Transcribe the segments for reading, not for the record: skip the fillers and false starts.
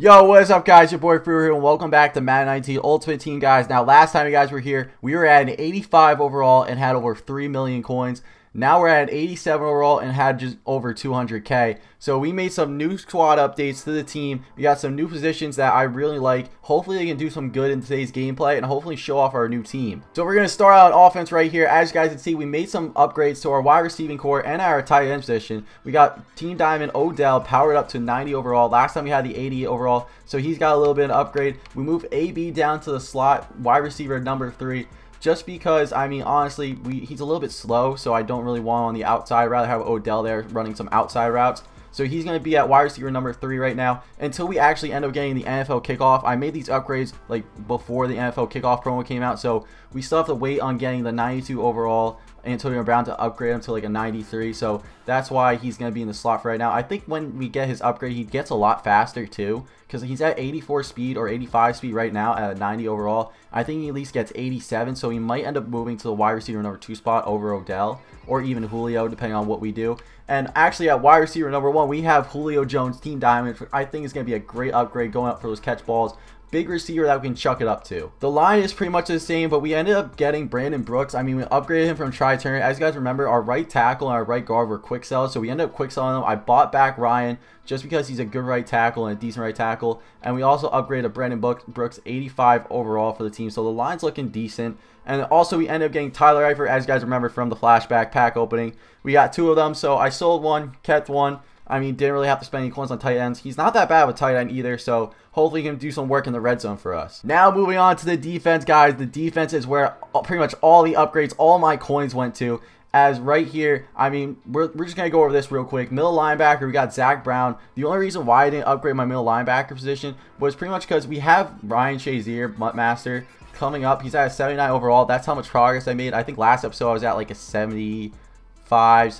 Yo, what's up guys, your boy Freer here and welcome back to Madden 19 Ultimate Team guys. Now last time you guys were here, we were at an 85 overall and had over 3 million coins. Now we're at an 87 overall and had just over 200k. So we made some new squad updates to the team. We got some new positions that I really like. Hopefully they can do some good in today's gameplay and hopefully show off our new team. So we're going to start out on offense right here. As you guys can see, we made some upgrades to our wide receiving core and our tight end position. We got Team Diamond Odell powered up to 90 overall. Last time we had the 80 overall, so he's got a little bit of upgrade. We move AB down to the slot, wide receiver number 3. Just because, I mean, honestly, he's a little bit slow, so I don't really want him on the outside. I'd rather have Odell there running some outside routes. So he's going to be at wide receiver number 3 right now until we actually end up getting the NFL kickoff. I made these upgrades like before the NFL kickoff promo came out, so we still have to wait on getting the 92 overall Antonio Brown to upgrade him to like a 93. So that's why he's going to be in the slot for right now. I think when we get his upgrade, he gets a lot faster too, because he's at 84 speed or 85 speed right now at a 90 overall. I think he at least gets 87, so he might end up moving to the wide receiver number 2 spot over Odell or even Julio, depending on what we do. And actually at wide receiver number 1, we have Julio Jones, Team Diamond. I think it's going to be a great upgrade going up for those catch balls. Big receiver that we can chuck it up to. The line is pretty much the same, but we ended up getting Brandon Brooks. I mean, we upgraded him from tri-turner. As you guys remember, our right tackle and our right guard were quick sells, so we ended up quick selling them. I bought back Ryan just because he's a good right tackle and a decent right tackle. And we also upgraded Brandon Brooks 85 overall for the team, so the line's looking decent. And also we ended up getting Tyler Eifert, as you guys remember from the flashback pack opening. We got 2 of them, so I sold 1, kept 1. I mean, didn't really have to spend any coins on tight ends. He's not that bad with tight end either, so hopefully he can do some work in the red zone for us. Now moving on to the defense, guys. The defense is where pretty much all the upgrades, all my coins went to. As right here, I mean, we're just going to go over this real quick. Middle linebacker, we got Zach Brown. The only reason why I didn't upgrade my middle linebacker position was pretty much because we have Ryan Shazier, Mutt Master, coming up. He's at a 79 overall. That's how much progress I made. I think last episode I was at like a 74,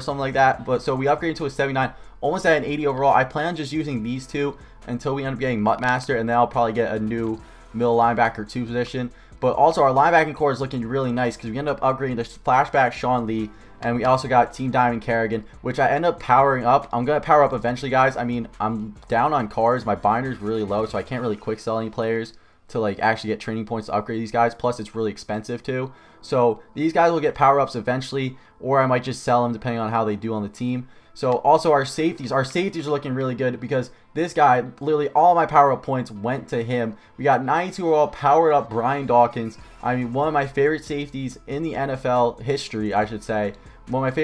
something like that, but so we upgraded to a 79, almost at an 80 overall. I plan on just using these 2 until we end up getting Mutt Master, and then I'll probably get a new middle linebacker 2 position. But also our linebacking core is looking really nice because we end up upgrading the flashback Sean Lee, and we also got Team Diamond Kerrigan, which I end up powering up. I'm gonna power up eventually, guys. I mean, I'm down on cars, my binder's really low, so I can't really quick sell any players to like actually get training points to upgrade these guys. Plus it's really expensive too, so these guys will get power-ups eventually, or I might just sell them depending on how they do on the team. So also our safeties are looking really good because this guy, literally all my power-up points went to him. We got 92 overall powered up Brian Dawkins. I mean, one of my favorite safeties in the NFL history, I should say. One of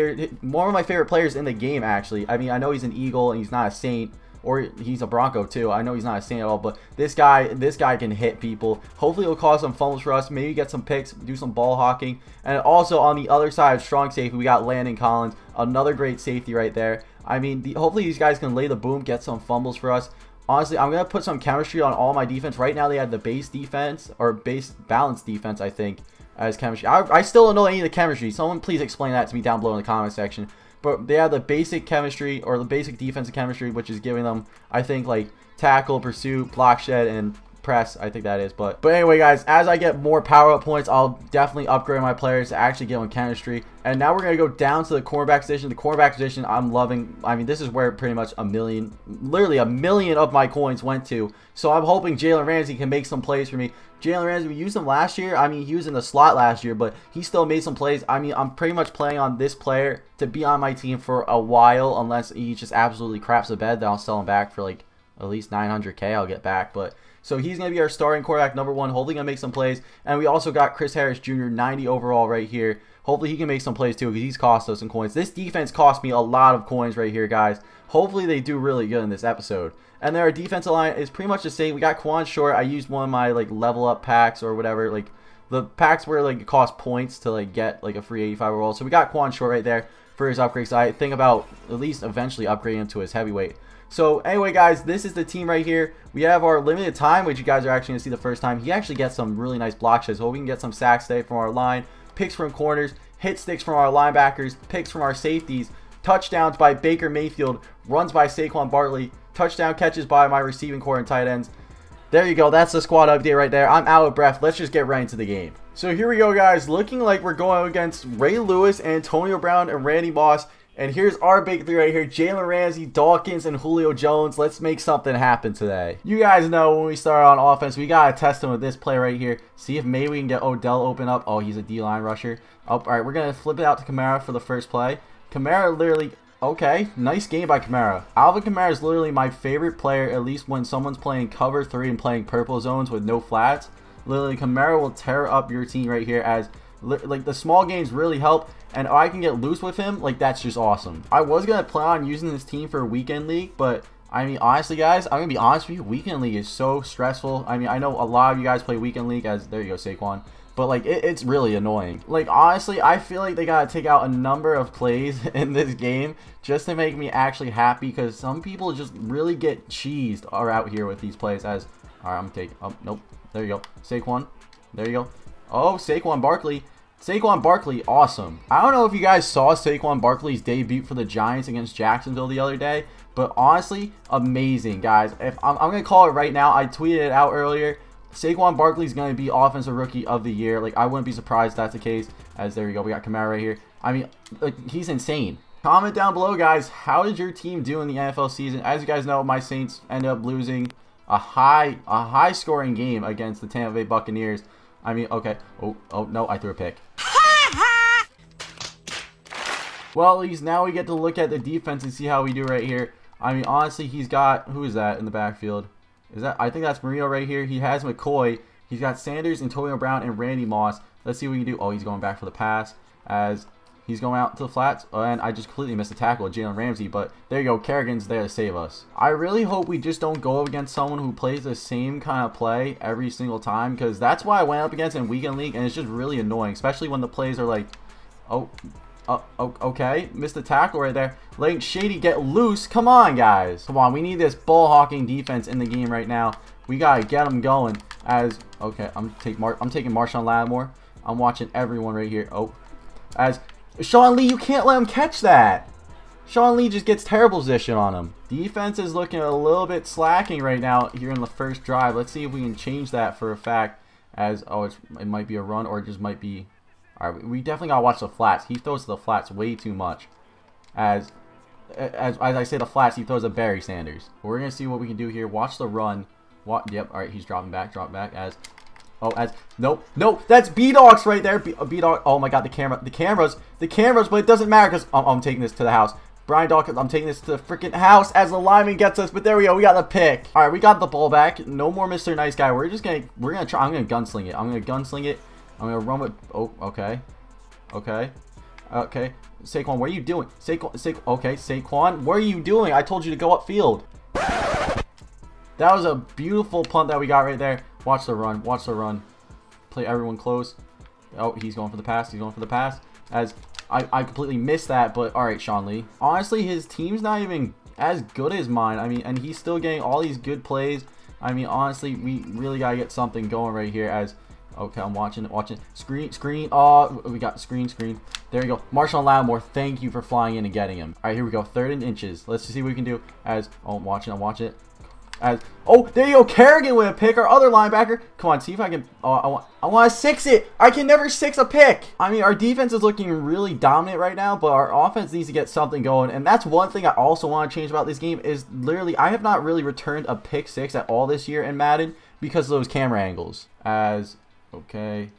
my favorite players in the game, actually. I mean, I know he's an Eagle and he's not a Saint, or he's a Bronco too. I know he's not a Saint at all, but this guy can hit people. Hopefully he'll cause some fumbles for us, maybe get some picks, do some ball hawking. And also on the other side of strong safety, we got Landon Collins, another great safety right there. I mean, hopefully these guys can lay the boom, get some fumbles for us. Honestly, I'm gonna put some chemistry on all my defense. Right now they had the base defense, or base balance defense, I think, as chemistry. I still don't know any of the chemistry. Someone please explain that to me down below in the comment section. But they have the basic chemistry, or the basic defensive chemistry, which is giving them, I think, like tackle, pursuit, block shed, and press. I think that is. But anyway, guys, as I get more power-up points, I'll definitely upgrade my players to actually get on chemistry. And now we're going to go down to the cornerback position. The cornerback position I'm loving. I mean, this is where pretty much literally a million of my coins went to. So I'm hoping Jalen Ramsey can make some plays for me. Jalen Ramsey, we used him last year. I mean, he was in the slot last year, but he still made some plays. I mean, I'm pretty much playing on this player to be on my team for a while, unless he just absolutely craps the bed. Then I'll sell him back for like at least 900k. I'll get back, but so he's going to be our starting quarterback number 1, hopefully going to make some plays. And we also got Chris Harris Jr., 90 overall right here. Hopefully he can make some plays too, because he's cost us some coins. This defense cost me a lot of coins right here, guys. Hopefully they do really good in this episode. And then our defensive line is pretty much the same. We got Quan Short. I used one of my like level up packs or whatever, like the packs where like it cost points to like get like a free 85 overall. So we got Quan Short right there for his upgrade. So I think about at least eventually upgrading him to his heavyweight. So anyway, guys, this is the team right here. We have our limited time, which you guys are actually going to see the first time. He actually gets some really nice block shots. Hope we can get some sacks today from our line, picks from corners, hit sticks from our linebackers, picks from our safeties, touchdowns by Baker Mayfield, runs by Saquon Barkley, touchdown catches by my receiving core and tight ends. There you go. That's the squad update right there. I'm out of breath. Let's just get right into the game. So here we go, guys. Looking like we're going against Ray Lewis, Antonio Brown, and Randy Moss. And here's our big three right here, Jalen Ramsey, Dawkins, and Julio Jones. Let's make something happen today. You guys know when we start on offense, we got to test him with this play right here. See if maybe we can get Odell open up. Oh, he's a D-line rusher. Oh, all right, we're going to flip it out to Kamara for the first play. Kamara literally... Okay, nice game by Kamara. Alvin Kamara is literally my favorite player, at least when someone's playing cover three and playing purple zones with no flats. Literally, Kamara will tear up your team right here as... Like, the small gains really help, and I can get loose with him. Like, that's just awesome. I was going to plan on using this team for weekend league, but I mean, honestly, guys, I'm going to be honest with you, weekend league is so stressful. I mean, I know a lot of you guys play weekend league as, there you go, Saquon, but like, it's really annoying. Like, honestly, I feel like they got to take out a number of plays in this game just to make me actually happy, because some people just really get cheesed are out here with these plays as, all right, I'm taking, oh, nope, there you go, Saquon, there you go. Oh, Saquon Barkley. Saquon Barkley, awesome. I don't know if you guys saw Saquon Barkley's debut for the Giants against Jacksonville the other day, but honestly, amazing, guys. If I'm going to call it right now. I tweeted it out earlier. Saquon Barkley's going to be Offensive Rookie of the Year. Like, I wouldn't be surprised if that's the case. As there we go. We got Kamara right here. I mean, like, he's insane. Comment down below, guys. How did your team do in the NFL season? As you guys know, my Saints ended up losing a high scoring game against the Tampa Bay Buccaneers. I mean, okay. Oh, no, I threw a pick. Well, at least now we get to look at the defense and see how we do right here. I mean, honestly, he's got... Who is that in the backfield? Is that... I think that's Marino right here. He has McCoy. He's got Sanders, Antonio Brown, and Randy Moss. Let's see what we can do. Oh, he's going back for the pass as he's going out to the flats. Oh, and I just completely missed a tackle with Jalen Ramsey, but there you go. Kerrigan's there to save us. I really hope we just don't go up against someone who plays the same kind of play every single time, because that's why I went up against in weekend league, and it's just really annoying, especially when the plays are like, oh, okay, missed the tackle right there. Late Shady, get loose. Come on, guys. Come on, we need this ball hawking defense in the game right now. We gotta get them going. As okay, I'm taking Marshon Lattimore. I'm watching everyone right here. Oh, as Sean Lee, you can't let him catch that. Sean Lee just gets terrible position on him. Defense is looking a little bit slacking right now here in the first drive. Let's see if we can change that for a fact. As oh, it might be a run, or it just might be. All right, we definitely gotta watch the flats. He throws the flats way too much. As I say, the flats, he throws a Barry Sanders. We're gonna see what we can do here. Watch the run. What? Yep. All right, he's dropping back. Nope, that's B-Dogs right there. B-Dog. Oh my God, the cameras. But it doesn't matter because I'm taking this to the house. Brian Dawkins, I'm taking this to the freaking house as the lineman gets us, but there we go, we got the pick. All right, we got the ball back. No more Mr. Nice Guy. We're gonna try. I'm gonna gunsling it. I'm gonna run with. Oh, okay. Saquon, what are you doing? Saquon, what are you doing? I told you to go upfield. That was a beautiful punt that we got right there. Watch the run. Play everyone close. Oh, he's going for the pass. As I completely missed that, but all right, Sean Lee. Honestly, his team's not even as good as mine. I mean, and he's still getting all these good plays. I mean, honestly, we really got to get something going right here as, okay, I'm watching. Screen. Oh, we got screen. There you go. Marshon Lattimore, thank you for flying in and getting him. All right, here we go. Third and inches. Let's just see what we can do as, oh, I'm watching it. As, oh, there you go, Kerrigan with a pick, our other linebacker. Come on, see if I can, oh, I want to six it. I can never six a pick. I mean, our defense is looking really dominant right now, but our offense needs to get something going, and that's one thing I also want to change about this game is literally I have not really returned a pick six at all this year in Madden because of those camera angles. As, okay.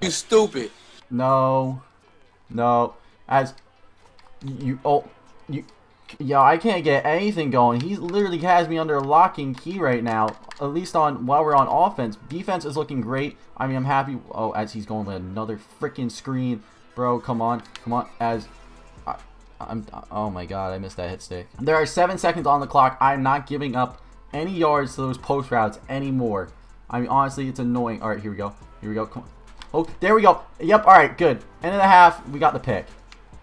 You stupid. No. As, yo, I can't get anything going. He literally has me under lock and key right now, at least on while we're on offense. Defense is looking great. I mean, I'm happy. Oh, as he's going with another freaking screen. Bro, come on. As I'm oh my God, I missed that hit stick. There are 7 seconds on the clock. I'm not giving up any yards to those post routes anymore. I mean, honestly, it's annoying. All right, here we go. Come on. Oh, there we go. Yep. All right, good. End of the half, we got the pick.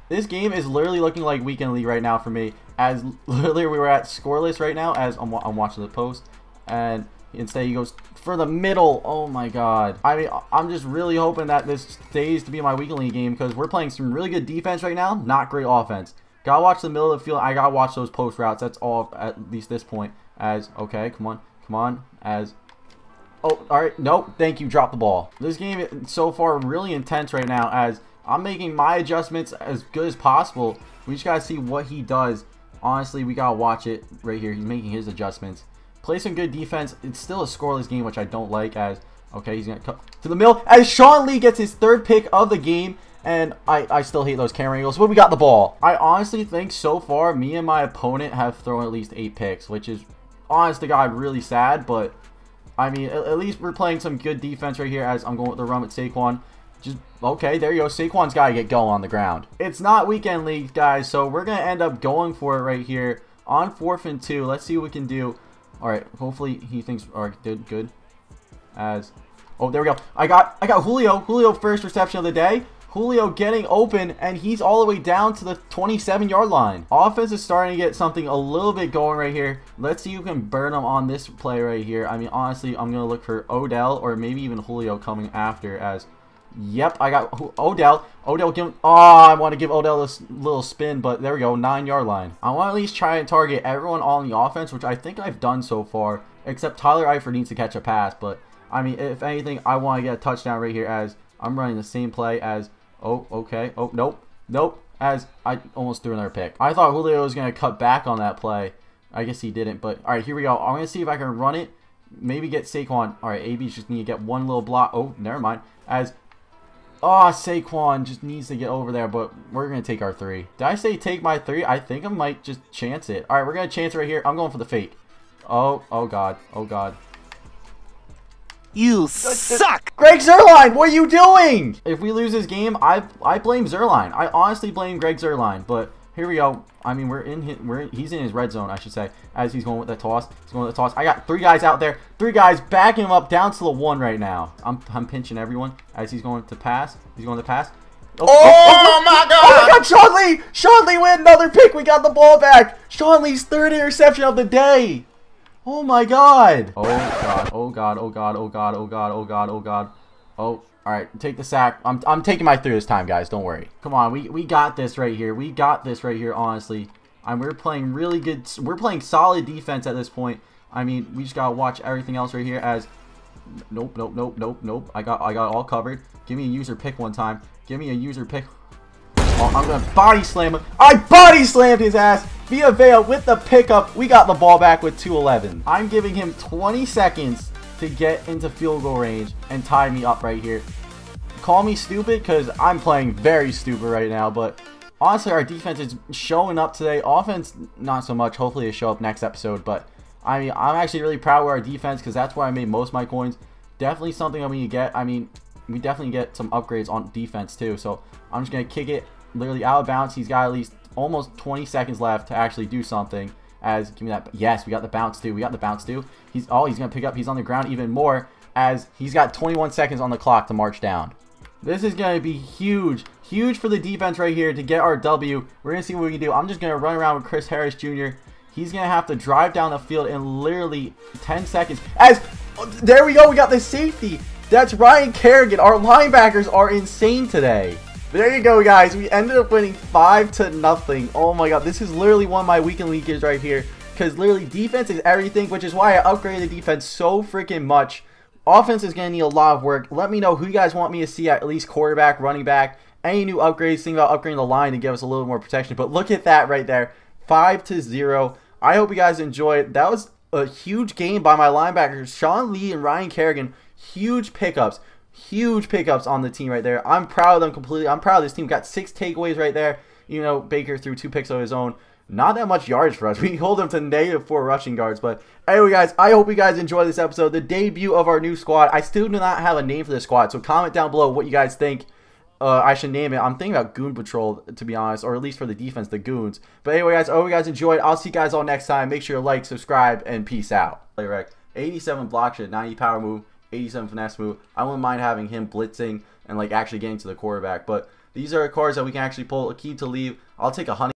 This game is literally looking like weekend league right now for me, as literally we were at scoreless right now as I'm watching the post, and instead he goes for the middle. Oh my God. I mean, I'm just really hoping that this stays to be my weekend league game because we're playing some really good defense right now, not great offense. Gotta watch the middle of the field. I gotta watch those post routes. That's all at least this point as, okay, come on, as... Oh, all right, nope, thank you, drop the ball. This game so far really intense right now as... I'm making my adjustments as good as possible. We just gotta see what he does. Honestly, we gotta watch it right here. He's making his adjustments. Play some good defense. It's still a scoreless game, which I don't like. As okay, he's gonna cut to the middle as Sean Lee gets his third pick of the game. And I still hate those camera angles, but we got the ball. I honestly think so far, me and my opponent have thrown at least 8 picks, which is, honest to God, really sad. But, I mean, at least we're playing some good defense right here as I'm going with the run with Saquon. Just, okay, there you go. Saquon's got to get going on the ground. It's not weekend league, guys, so we're going to end up going for it right here on 4th and 2. Let's see what we can do. All right, hopefully he thinks, all right, did good. As, oh, there we go. I got Julio. Julio, first reception of the day. Julio getting open, and he's all the way down to the 27-yard line. Offense is starting to get something a little bit going right here. Let's see who can burn him on this play right here. I mean, honestly, I'm going to look for Odell or maybe even Julio coming after as, yep, I got Odell. Odell, give him, oh, I want to give Odell this little spin, but there we go, 9-yard line. I want to at least try and target everyone on the offense, which I think I've done so far, except Tyler Eifert needs to catch a pass. But, I mean, if anything, I want to get a touchdown right here as I'm running the same play as, oh, okay. Oh, nope. Nope. As I almost threw another pick. I thought Julio was going to cut back on that play. I guess he didn't, but all right, here we go. I'm going to see if I can run it. Maybe get Saquon. All right, AB just need to get one little block. Oh, never mind. As, oh, Saquon just needs to get over there, but we're going to take our 3. Did I say take my 3? I think I might just chance it. All right, we're going to chance it right here. I'm going for the fake. Oh, oh, God. Oh, God. You suck! Greg Zerline, what are you doing? If we lose this game, I blame Zerline. I honestly blame Greg Zerline, but here we go. I mean, he's in his red zone, I should say, as he's going with the toss. He's going with the toss. I got 3 guys out there. 3 guys backing him up down to the 1 right now. I'm pinching everyone as he's going to pass. He's going to pass. Oh my God! Oh my God, Sean Lee! Sean Lee with another pick. We got the ball back. Sean Lee's 3rd interception of the day. Oh my God! Oh God! Oh God! Oh God! Oh God! Oh God! Oh God! Oh God! Oh! All right, take the sack. I'm taking my 3 this time, guys. Don't worry. Come on, we got this right here. We got this right here. Honestly, we're playing really good. We're playing solid defense at this point. I mean, we just gotta watch everything else right here. As nope, nope, nope, nope, nope. I got all covered. Give me a user pick one time. Give me a user pick. Oh, I'm gonna body slam him. I body slammed his ass. Via Vea with the pickup. We got the ball back with 2:11. I'm giving him 20 seconds to get into field goal range and tie me up right here. Call me stupid because I'm playing very stupid right now. But honestly, our defense is showing up today. Offense, not so much. Hopefully, it'll show up next episode. But, I mean, I'm actually really proud of our defense because that's where I made most of my coins. Definitely something I'm going to get. I mean, we definitely get some upgrades on defense too. So, I'm just going to kick it literally out of bounds. He's got at least almost 20 seconds left to actually do something. As give me that. Yes, we got the bounce too. We got the bounce too. He's, oh, he's gonna pick up. He's on the ground even more as he's got 21 seconds on the clock to march down. This is gonna be huge, huge for the defense right here to get our W. We're gonna see what we can do. I'm just gonna run around with Chris Harris Jr. He's gonna have to drive down the field in literally 10 seconds. As there we go. We got the safety. That's Ryan Kerrigan. Our linebackers are insane today. There you go, guys. We ended up winning 5-0. Oh my God, this is literally one of my weekend leakers right here because literally defense is everything, which is why I upgraded the defense so freaking much. Offense is going to need a lot of work. Let me know who you guys want me to see at least quarterback, running back, any new upgrades. Think about upgrading the line to give us a little more protection. But look at that right there, 5-0. I hope you guys enjoyed. That was a huge game by my linebackers, Sean Lee and Ryan Kerrigan. Huge pickups. Huge pickups on the team right there. I'm proud of them completely. I'm proud of this team. Got 6 takeaways right there. You know, Baker threw 2 picks of his own. Not that much yards for us. We hold them to -4 rushing yards. But anyway, guys, I hope you guys enjoyed this episode. The debut of our new squad. I still do not have a name for this squad. So comment down below what you guys think I should name it. I'm thinking about Goon Patrol, to be honest. Or at least for the defense, the Goons. But anyway, guys, I hope you guys enjoyed. I'll see you guys all next time. Make sure to like, subscribe, and peace out. Play rec. 87 block shit, 90 power move. 87 finesse move. I wouldn't mind having him blitzing and like actually getting to the quarterback. But these are cards that we can actually pull. A key to leave. I'll take a honey.